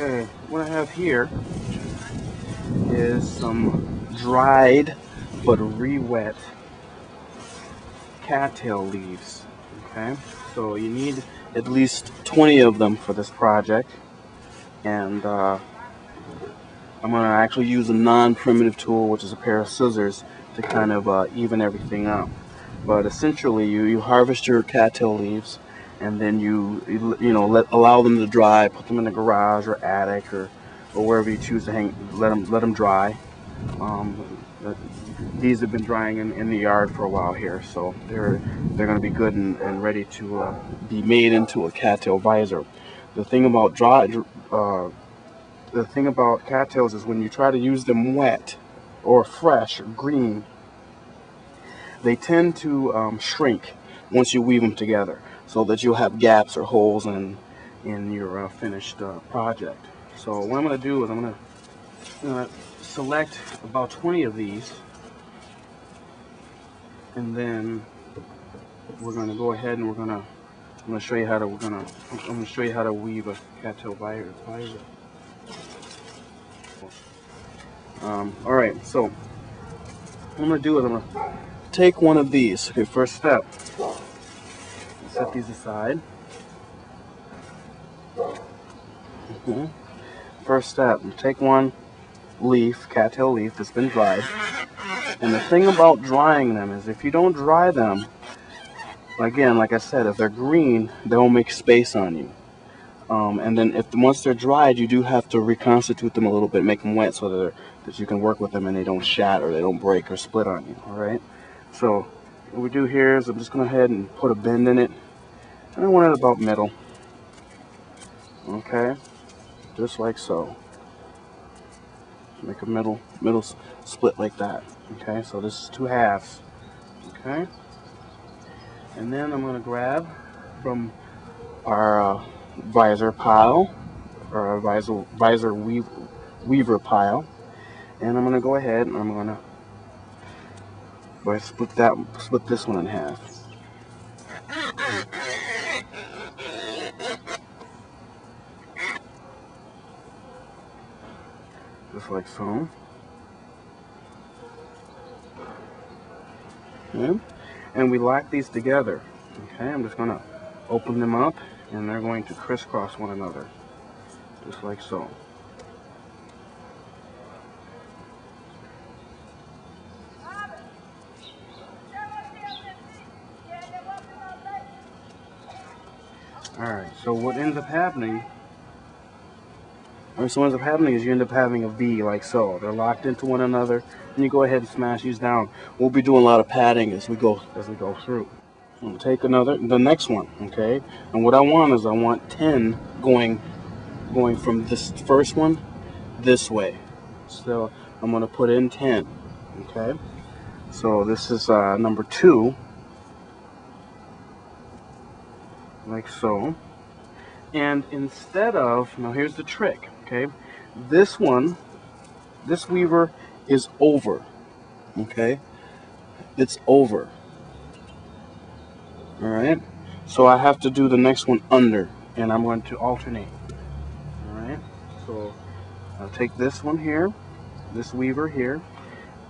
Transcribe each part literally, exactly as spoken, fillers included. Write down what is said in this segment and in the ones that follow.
Okay, what I have here is some dried but re-wet cattail leaves. Okay, so you need at least twenty of them for this project, and uh, I'm going to actually use a non-primitive tool, which is a pair of scissors, to kind of uh, even everything up. But essentially, you, you harvest your cattail leaves, and then you, you, you know, let, allow them to dry, put them in the garage or attic or, or wherever you choose to hang, let them, let them dry. Um, these have been drying in, in the yard for a while here, so they're, they're going to be good and, and ready to uh, be made into a cattail visor. The thing about dry, uh, the thing about cattails is when you try to use them wet or fresh or green, they tend to um, shrink once you weave them together, so that you'll have gaps or holes in in your uh, finished uh, project. So what I'm going to do is I'm going to uh, select about twenty of these, and then we're going to go ahead and we're going to I'm going to show you how to we're going to I'm going to show you how to weave a cattail visor. Um, all right, so what I'm going to do is I'm going to take one of these. Okay, first step. Set these aside. Mm-hmm. First step, take one leaf, cattail leaf that's been dried. And the thing about drying them is if you don't dry them, again, like I said, if they're green, they'll make space on you. Um, and then if once they're dried, you do have to reconstitute them a little bit, make them wet so that, that you can work with them and they don't shatter, they don't break or split on you, all right? So what we do here is I'm just going to go ahead and put a bend in it, and I want it about middle, okay, just like so. Make a middle middle split like that, okay, so this is two halves, okay, and then I'm going to grab from our uh, visor pile, or our visor, visor weave, weaver pile, and I'm going to go ahead and I'm going to I split that, split this one in half. Just like so. Okay. And we lock these together. Okay, I'm just going to open them up and they're going to crisscross one another. Just like so. Alright, so what ends up happening, or so what ends up happening is you end up having a V like so. They're locked into one another, and you go ahead and smash these down. We'll be doing a lot of padding as we go as we go through. I'm gonna take another, the next one, okay? And what I want is I want ten going going from this first one this way. So I'm gonna put in ten, okay? So this is uh, number two. Like so, and instead of, now here's the trick, okay, this one, this weaver is over, okay, it's over, alright, so I have to do the next one under, and I'm going to alternate, alright, so I'll take this one here, this weaver here,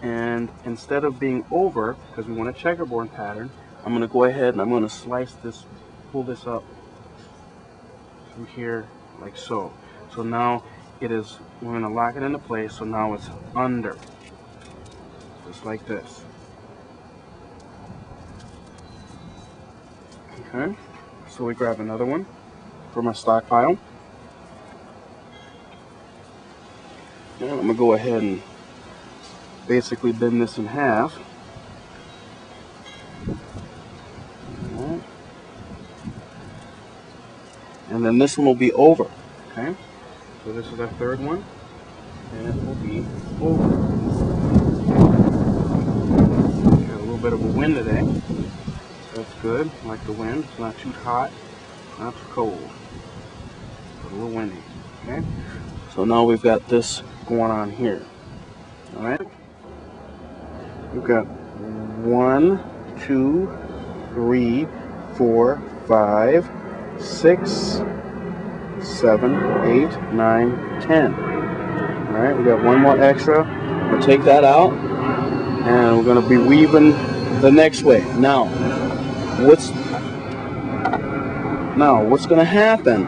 and instead of being over, because we want a checkerboard pattern, I'm going to go ahead and I'm going to slice this, pull this up from here like so. So now it is, we're going to lock it into place, so now it's under, just like this. Okay, so we grab another one from our stockpile. And I'm going to go ahead and basically bend this in half. And then this one will be over, okay? So this is our third one, and it will be over. Got a little bit of a wind today. That's good, I like the wind. It's not too hot, not too cold, but a little windy, okay? So now we've got this going on here, all right? We've got one, two, three, four, five, six, seven, eight, nine, ten. All right, we got one more extra. We'll take that out, and we're going to be weaving the next way. Now, what's now what's going to happen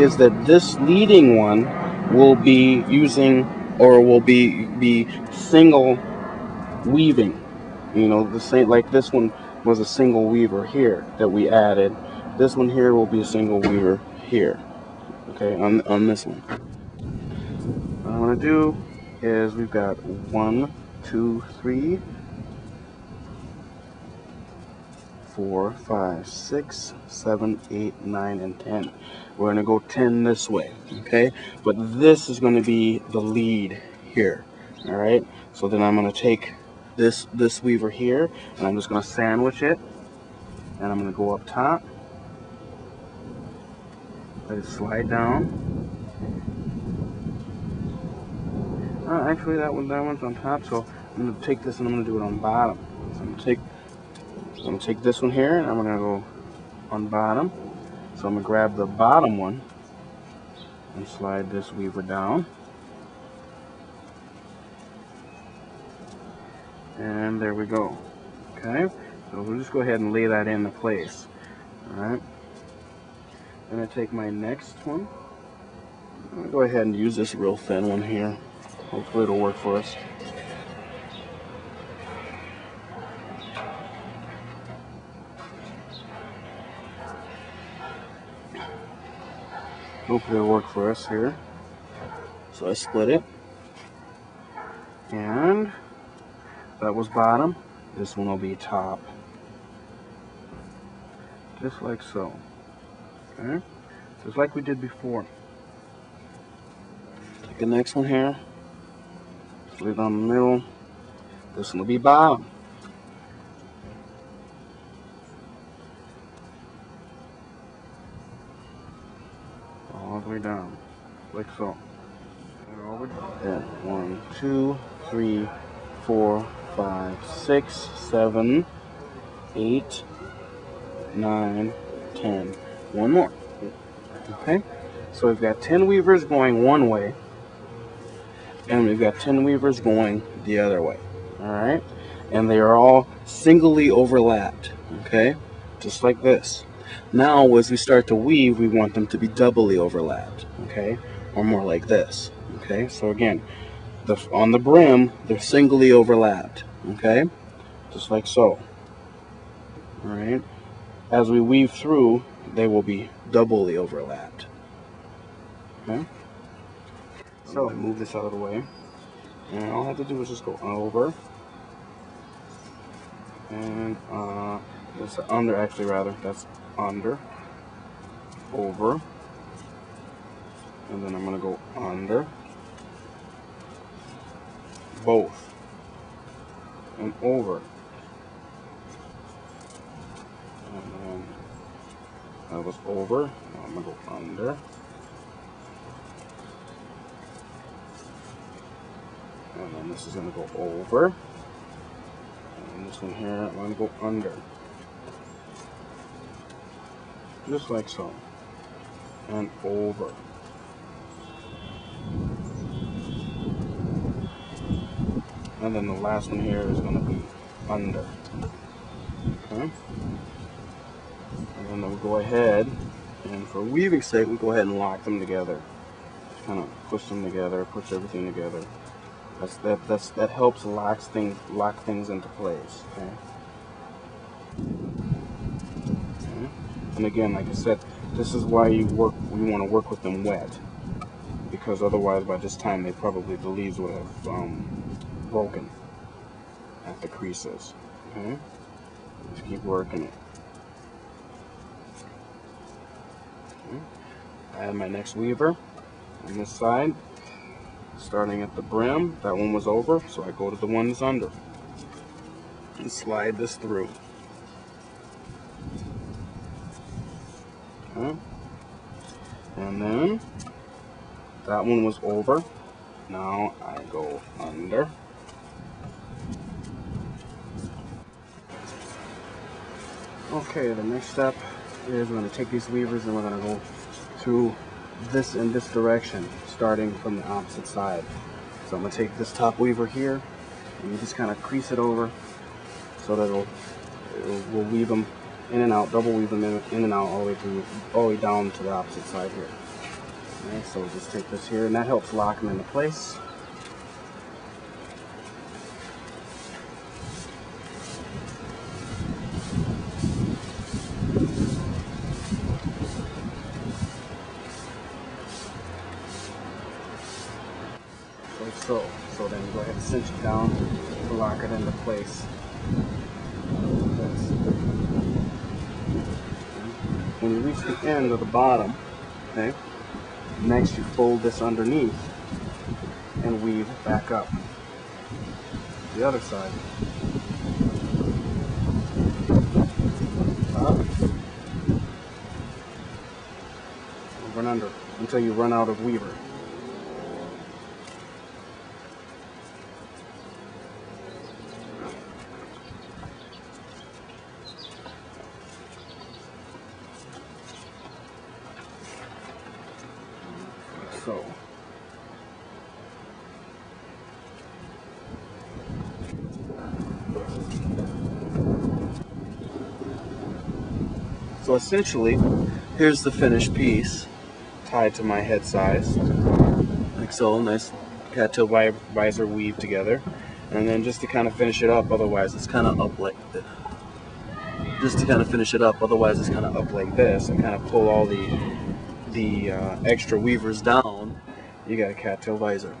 is that this leading one will be using, or will be be single weaving. You know, the same, like this one was a single weaver here that we added. This one here will be a single weaver here. Okay, on on this one. What I'm gonna do is we've got one, two, three, four, five, six, seven, eight, nine, and ten. We're gonna go ten this way, okay? But this is gonna be the lead here. All right. So then I'm gonna take this this weaver here, and I'm just gonna sandwich it, and I'm gonna go up top. Let it slide down. Oh, actually, that one that one's on top, so I'm gonna take this and I'm gonna do it on bottom. So I'm gonna take so I'm gonna take this one here, and I'm gonna go on bottom. So I'm gonna grab the bottom one and slide this weaver down. And there we go. Okay, so we'll just go ahead and lay that into place. All right. I'm gonna take my next one. I'm gonna go ahead and use this real thin one here. Hopefully it'll work for us. Hopefully it'll work for us here. So I split it, and that was bottom. This one will be top, just like so. Okay, just like we did before. Take the next one here, split it down the middle. This one will be bottom. All the way down, like so. Then one, two, three, four, five, six, seven, eight, nine, ten. One more. Okay, so we've got ten weavers going one way, and we've got ten weavers going the other way. All right, and they are all singly overlapped. Okay, just like this. Now, as we start to weave, we want them to be doubly overlapped. Okay, or more like this. Okay, so again, the on the brim they're singly overlapped. Okay, just like so. All right, as we weave through, they will be doubly overlapped. Okay? So move this out of the way. And all I have to do is just go over. And uh this under actually rather, that's under. Over. And then I'm gonna go under. Both. And over. That was over. Now I'm gonna go under. And then this is gonna go over. And this one here, I'm gonna go under. Just like so. And over. And then the last one here is gonna be under. Okay? And then we'll go ahead, and for weaving's sake, we'll go ahead and lock them together. Just kind of push them together, push everything together. That's, that that's, that helps lock things lock things into place. Okay? Okay. And again, like I said, this is why you work. We want to work with them wet, because otherwise, by this time, they probably the leaves would have um, broken at the creases. Okay, just keep working it. I have my next weaver on this side, starting at the brim. That one was over, so I go to the one that's under and slide this through. Okay. And then that one was over. Now I go under. Okay, the next step is we're going to take these weavers and we're going to go through this in this direction, starting from the opposite side. So I'm going to take this top weaver here and you just kind of crease it over so that it'll, it'll we'll weave them in and out, double weave them in, in and out all the way through, all the way down to the opposite side here. Okay, so we'll just take this here, and that helps lock them into place. Like so. So then you go ahead and cinch it down to lock it into place. When you reach the end of the bottom, okay, next you fold this underneath and weave back up the other side. Up. Over and under until you run out of weaver. So, so essentially, here's the finished piece, tied to my head size, like so, nice cattail visor weave together, and then just to kind of finish it up, otherwise it's kind of up like this, just to kind of finish it up, otherwise it's kind of up like this, and kind of pull all the the uh, extra weavers down, you got a cattail visor.